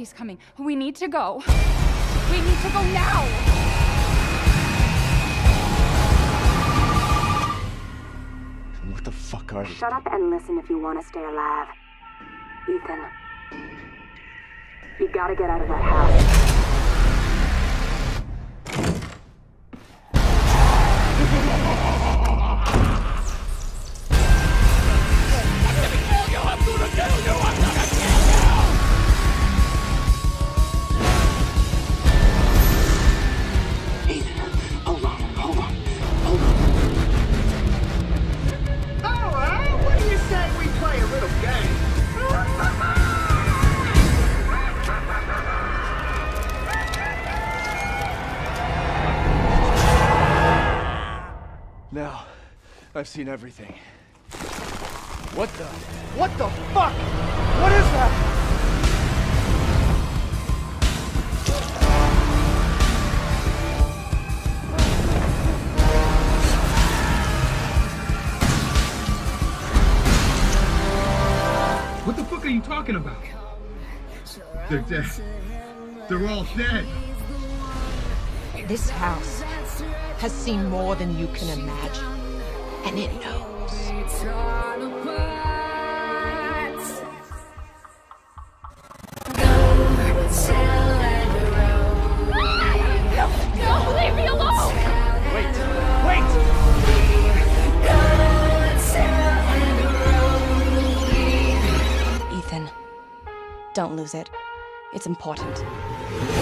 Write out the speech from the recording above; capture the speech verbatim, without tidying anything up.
Daddy's coming. We need to go. We need to go now! What the fuck are you? Shut up and listen if you want to stay alive. Ethan, you gotta get out of that house. I'm gonna kill you! I'm gonna kill you! Now, I've seen everything. What the? What the fuck? What is that? What the fuck are you talking about? They're dead. They're all dead. This house has seen more than you can imagine, and it knows. No, no, leave me alone! Wait, wait! Ethan, don't lose it. It's important.